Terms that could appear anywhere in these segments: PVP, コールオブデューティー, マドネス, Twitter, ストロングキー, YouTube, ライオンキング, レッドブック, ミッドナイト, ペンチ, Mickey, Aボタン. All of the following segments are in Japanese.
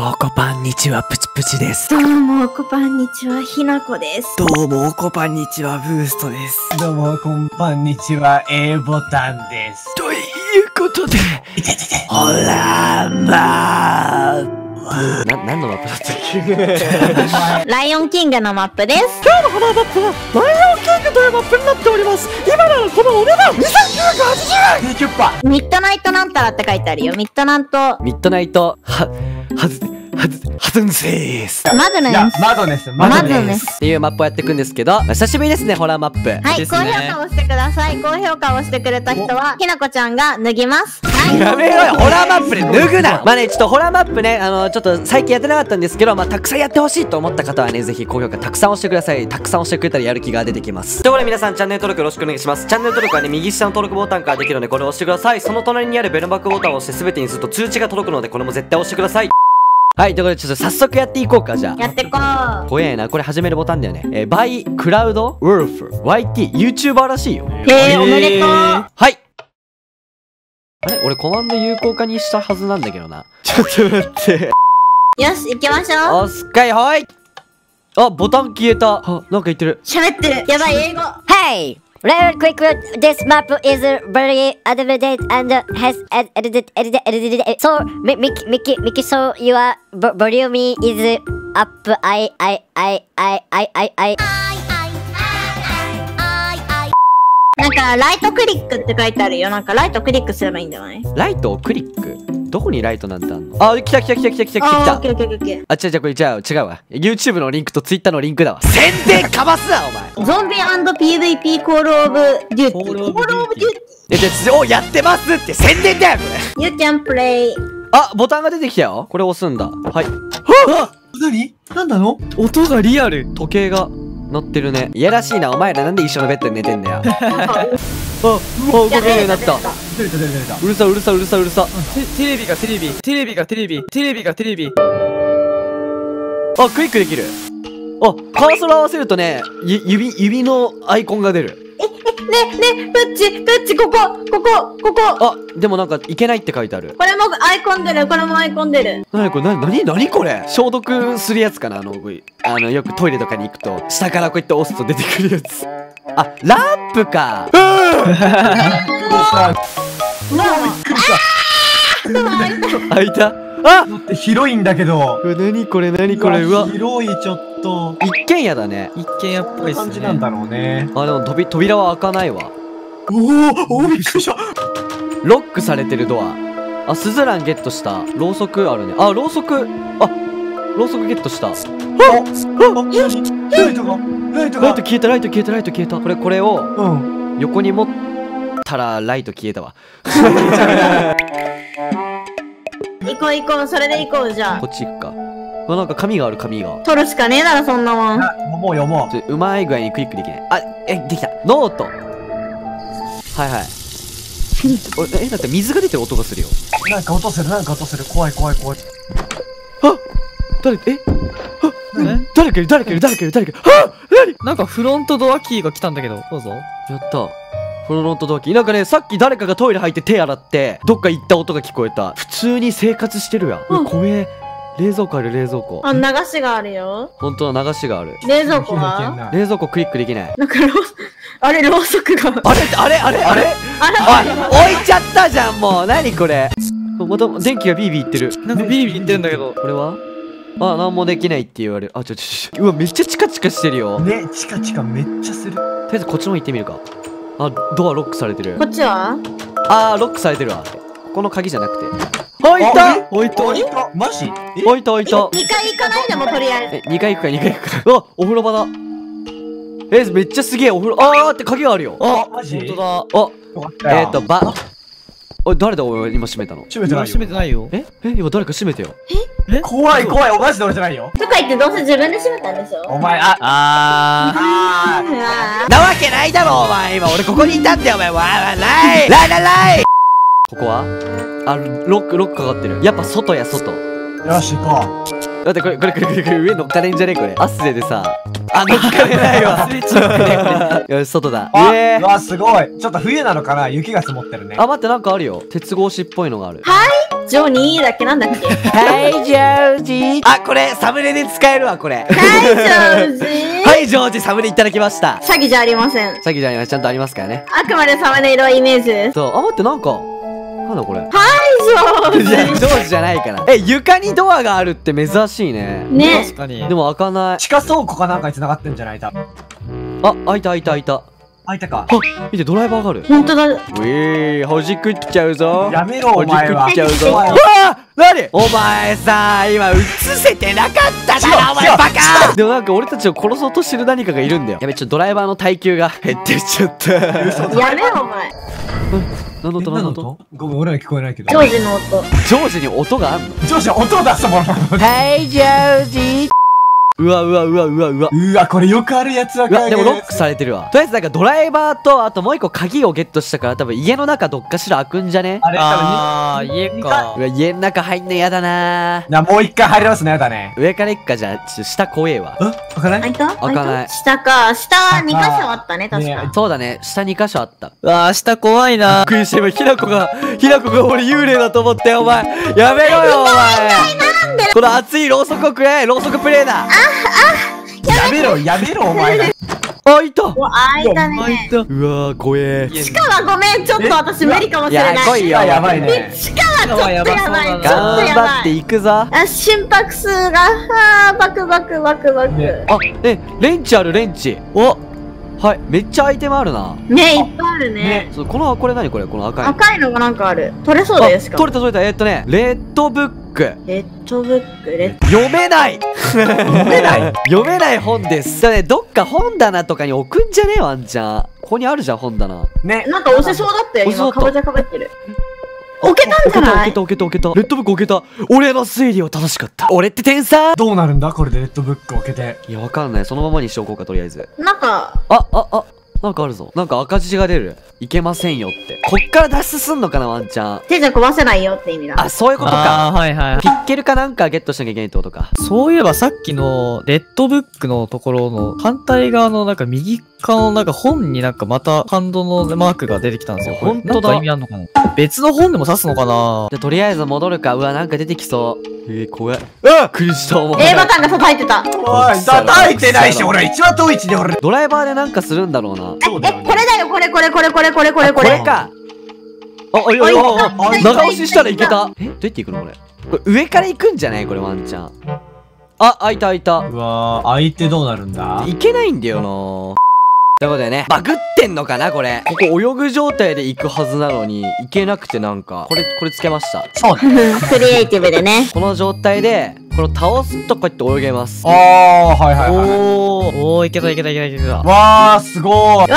もおこぱんにちは、プチプチです。どうもおこぱんにちは、ひなこです。どうもおこぱんにちは、ブーストです。どうもおこぱんにちは、Aボタンです。ということで、いててて、ほらまー何のマップだったっけ？ライオンキングのマップです。今日のホラーマップはライオンキングというマップになっております。今ならこのお値段2980円。キュッパ。ミッドナイトなんたらって書いてあるよ。ミッドナイトはずんせーです。マドネスっていうマップをやっていくんですけど、久しぶりですね、ホラーマップ。はい、高評価をしてください。高評価をしてくれた人は、ひなこちゃんが脱ぎます。やめろよ、ホラーマップで脱ぐな。まあね、ちょっとホラーマップね、ちょっと最近やってなかったんですけど、まあたくさんやってほしいと思った方はね、ぜひ高評価たくさん押してください。たくさん押してくれたらやる気が出てきます。ということで皆さん、チャンネル登録よろしくお願いします。チャンネル登録はね、右下の登録ボタンからできるので、これを押してください。その隣にあるベルマークボタンを押して全てにすると通知が届くので、これも絶対押してください。はい、ということで、ちょっと早速やっていこうか、じゃあ。やってこう。怖えな、これ始めるボタンだよね。by Cloud Wolf YT、YouTuber らしいよ。おめでとう。はい。あれ俺コマンド有効化にしたはずなんだけどな。ちょっと待って。よし、行きましょう。おすっかい、ほい。あ、ボタン消えた。あ、なんか言ってる。喋ってる。やばい、英語。はい。Real quick, this map is very advanced and has edited. So, Mickey, so your volume is up. I. なんかライトクリックって書いてあるよ。なんかライトクリックすればいいんじゃない？ライトをクリック。どこにライトなんてあんの？あ、来た。違うわ。YouTube のリンクと Twitter のリンクだわ。宣伝かますな、お前。ゾンビ&PVP コールオブデューティー。お、やってますって宣伝だよ、これ。You can play。あ、ボタンが出てきたよ。これ押すんだ。はい。はぁ！なんだの？音がリアル。時計が鳴ってるね。いやらしいな、お前らなんで一緒のベッドに寝てんだよ。あ、動かないようになった。うるさ。テレビ。あ、クリックできる。あ、カーソル合わせるとね、指のアイコンが出る。ね、プッチ、ここ。あ、でもなんかいけないって書いてある。これもアイコン出る。なにこれ？消毒するやつかな、よくトイレとかに行くと、下からこうやって押すと出てくるやつ。あ、ラップか。開いた。あ、広いんだけど。何これ。うわ、広い。ちょっと一軒家だね。一軒家っぽいっすね。なんだろうね。あ、でも扉は開かないわ。おお、びっくりした。ロックされてるドア。あ、スズランゲットした。ろうそくあるね。あ、ろうそくゲットした。ライト消えた。これを横に持ったらライト消えたわ。行こう。それで行こう。じゃあこっち行くか。わ、なんか紙が取るしかねえだろ、そんなもん。読もう。ちょっとうまい具合にクリックできない。あ、できた。ノート。はい。だって水が出てる音がするよ。なんか音する。怖い。あ、誰かいる。あ、なんかフロントドアキーが来たんだけど。どうぞ。やった、フロントドアキー。なんかね、さっき誰かがトイレ入って手洗ってどっか行った音が聞こえた。普通に生活してるやん。米、冷蔵庫ある。あ、流しがあるよ。本当は流しがある。冷蔵庫クリックできない。なんかあれ、ろうそくが。あれ置いちゃったじゃん、もう。何これ。また電気がビービーいってる。なんかビービーいってるんだけど。これはあ、なんもできないって言われる。あ、ちょ。うわ、めっちゃチカチカしてるよ。ね、チカチカめっちゃする。とりあえずこっちの方行ってみるか。あ、ドアロックされてる。こっちはあー、ロックされてるわ。この鍵じゃなくて。置いた。マジ？置いた。2階行かないでも、とりあえず。2階行くか。あ、お風呂場だ。めっちゃすげえ、お風呂。あーって鍵があるよ。あ、マジ？本当だ。あ、おい、誰だ、おい、今閉めたの？閉めてないよ。え、今誰か閉めてよ。え？怖い、おマジで俺じゃないよ。とか言ってどうせ自分で閉めたんでしょ？お前、あー。なわけないだろ、お前。今俺ここにいたんだよ、お前。ない。ここは？あ、ロックかかってる。やっぱ外。よし、行こう。だってこれ、上乗っかれんじゃねえ、これ。アスレでさ。あ、乗っかれないわ。よし、外だ。うわ、すごい。ちょっと冬なのかな、雪が積もってるね。あ、待って、なんかあるよ。鉄格子っぽいのがある。はい、ジョニーだっけ、なんだっけ。はい、ジョージ。あ、これサムネで使えるわ、これ。はい、ジョージ。はい、ジョージ、サムネいただきました。詐欺じゃありません。詐欺じゃありません。ちゃんとありますからね。あくまでサムネ色はイメージです。そう、あ、待って、なんか、なんだこれ。はい、ジョージ。ジョージじゃないから。え、床にドアがあるって珍しいね。ね。確かに。でも開かない。地下倉庫かなんかに繋がってんじゃない？多分。あ、開いた開いた開いた。開いたか。あ、見て、ドライバーがある。ほんとだ。ほじくっちゃうぞ。やめろ、お前は。ほじくっちゃうぞ。わあ、なにお前さ、今、映せてなかっただろ、お前バカ。でもなんか、俺たちを殺そうとしてる何かがいるんだよ。やべ、ちょっとドライバーの耐久が減ってっちゃった。やめろ、お前。何の音何の音？ごめん、俺は聞こえないけど。ジョージの音。ジョージに音があるの？ジョージは音を出すもの。はい、ジョージ。うわ、これよくあるやつだから。でもロックされてるわ。とりあえずなんかドライバーと、あともう一個鍵をゲットしたから、多分家の中どっかしら開くんじゃね？あれ、家か。うわ、家の中入んのやだなぁ。もう一回入れますね、やだね。上から行くか、じゃあ、下怖えわ。開かない？開かない。下か。下2カ所あったね、確か。そうだね、下2カ所あった。うわぁ、下怖いなぁ。びっくりして、今、ひなこが俺幽霊だと思って、お前。やめろよ、お前。この熱いろうそくを食え、ろうそくプレイだ。やめろやめろお前ら。あ、いた。あ、いたね。うわー、怖え。地下はごめん、ちょっと私無理かもしれない。いや、来いよ、やばいね。地下はちょっとやばい。頑張っていくぞ。あ、心拍数が、バクバクバクバク。あ、え、レンチある、レンチ。お、はい、めっちゃアイテムあるな。ね、いっぱいあるね。そう、この、これ何これ、この赤い。赤いのがなんかある。取れそうだよ、しかも。取れた取れた、ね、レッドブック。レッドブックレッド読めない読めない本です。だね、どっか本棚とかに置くんじゃねえワンちゃん。ここにあるじゃん本棚。ね、なんか押せそうだったよ。今かぼちゃかぶってる。置けたんじゃない？置けた。レッドブック置けた。俺の推理は正しかった。俺って天才。どうなるんだこれでレッドブック置けて。いやわかんない。そのままにしておこうかとりあえず。なんか。なんかあるぞ。なんか赤字が出る。いけませんよって。こっから脱出すんのかな、ワンちゃん。手じゃ壊せないよって意味だ。あ、そういうことか。はいはい。ピッケルかなんかゲットしなきゃいけないってことか。そういえばさっきの、レッドブックのところの反対側のなんか右側のなんか本になんかまたハンドのマークが出てきたんですよ。ほんとだ。意味あんのかな？別の本でも刺すのかな？じゃ、とりあえず戻るか。うわ、なんか出てきそう。怖い。クリスタルも。A ボタンが叩いてた。おい、叩いてないし、俺一番遠い位置で俺。ドライバーでなんかするんだろうな。え、これだよ、これか。あ、おいおいおい、長押ししたらいけた。え、どうやって行くのこれ。これ上から行くんじゃないこれワンちゃん。あ、開いた。うわー、開いてどうなるんだ。いけないんだよなー。ということでね、バグってんのかなこれ。ここ泳ぐ状態で行くはずなのに、行けなくてなんか、これつけました。そうね。クリエイティブでね。この状態で、この倒すとこうやって泳げます。あー、はい。おー、いけた。わー、すごーい。わーい。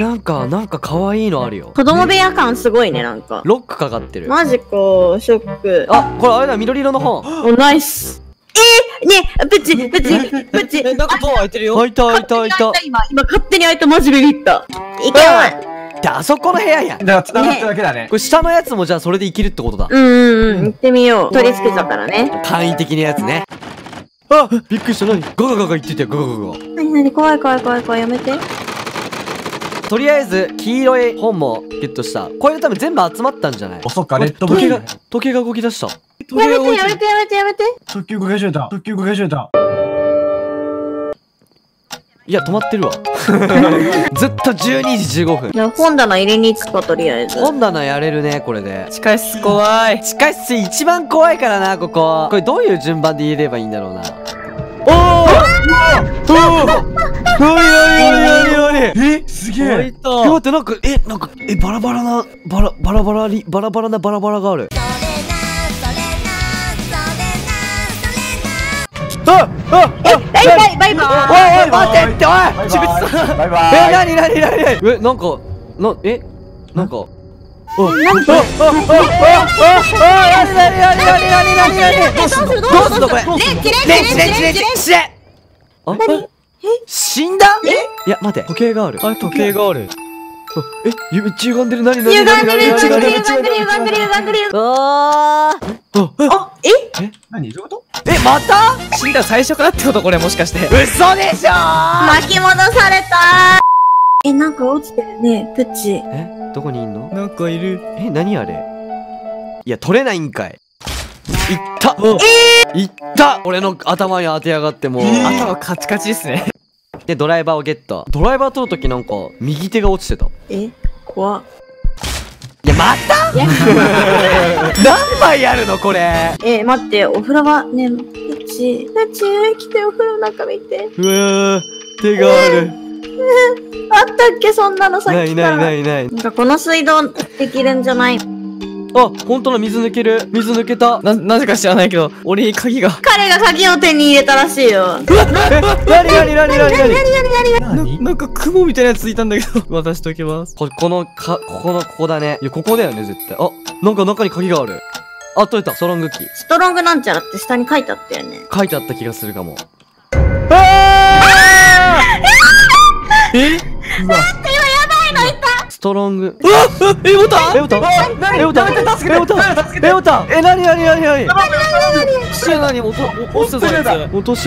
なんか可愛いのあるよ。子供部屋感すごいね、なんか。ロックかかってる。マジか、ショック。あ、これあれだ、緑色の本。お、ナイス。ねえ、プチ。なんかドア開いてるよ。開いた。今勝手に開いた、マジビビった。いけない。あそこの部屋や。だから繋がっただけだね。これ下のやつもじゃあそれで生きるってことだ。行ってみよう。取り付けちゃったらね。簡易的なやつね。あ、びっくりした。何？ガガガガ言ってたよ。ガガガガ。何怖いやめて。とりあえず黄色い本もゲットした。これで多分全部集まったんじゃない？あ、そっか。レッドブックが時計が動き出した。やめて。特急動き始めた。いや、止まってるわ。ずっと12時15分。いや、本棚入れに行くか、とりあえず。本棚やれるね、これで。地下室怖い。地下室一番怖いからな、ここ。これどういう順番で入れればいいんだろうな。おーえ、すげえ。開いた。待って、なんか、バラバラがある。時計がある。え、めっちゃ歪んでる。何？あ、え？何？どういうこと？え、また？死んだ最初からってことこれもしかして。嘘でしょー！巻き戻されたー！え、なんか落ちてるね、プッチ。え、どこにいんの？なんかいる。え、何あれ？いや、取れないんかい。ったいった俺の頭に当てやがってもう、頭カチカチですね。でドライバーをゲット。ドライバー取るときなんか右手が落ちてた。怖っ。いやまた何枚やるのこれ。待ってお風呂場ね。うちうち来てお風呂の中見て。うわ手がある。あったっけそんなの。さっきからない。なんかこの水道できるんじゃない？あ、本当だ、水抜ける。水抜けた。なぜか知らないけど、俺に鍵が。彼が鍵を手に入れたらしいよ。なになんか雲みたいなやついたんだけど。渡しておきます。ここだね。いや、ここだよね、絶対。あ、なんか中に鍵がある。あ、取れた。ストロングキー。ストロングなんちゃらって下に書いてあったよね。書いてあった気がするかも。うわ。ストロング。うわっ、エボタン。なに落とし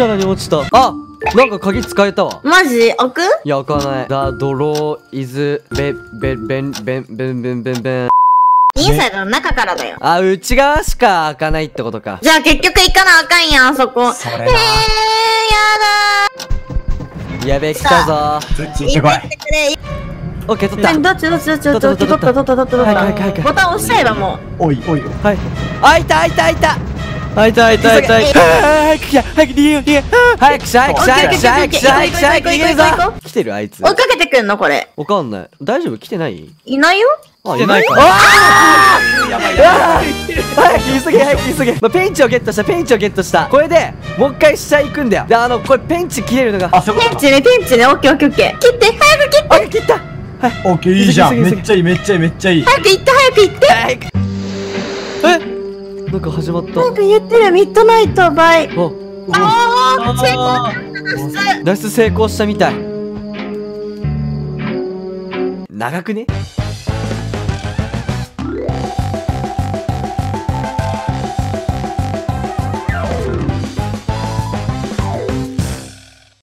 穴に落ちた。あ、なんか鍵使えたわ。マジ？開く？いや開かない。だドローイズベン。インサイドの中からだよ。あ、内側しか開かないってことか。じゃあ結局行かなあかんやんあそこ。それな。やだ。やべ来たぞ。行ってくれ。オッケー取った。どっちボタン押しちゃえばもう。おいはい開いた。早く逃げよ。逃げるぞ。来てるあいつ。追っかけてくんのこれ。わかんない。大丈夫来てない？いないよ。あいないか。早く急げ。まペンチをゲットした。これでもう一回下行くんだよ。でこれペンチ切れるのが。ペンチね。オッケー。切って早く切った。はい、オッケーいいじゃん。めっちゃいい。早く行って。なんか始まった。なんか言ってるミッドナイトバイ。脱出成功したみたい。長くね？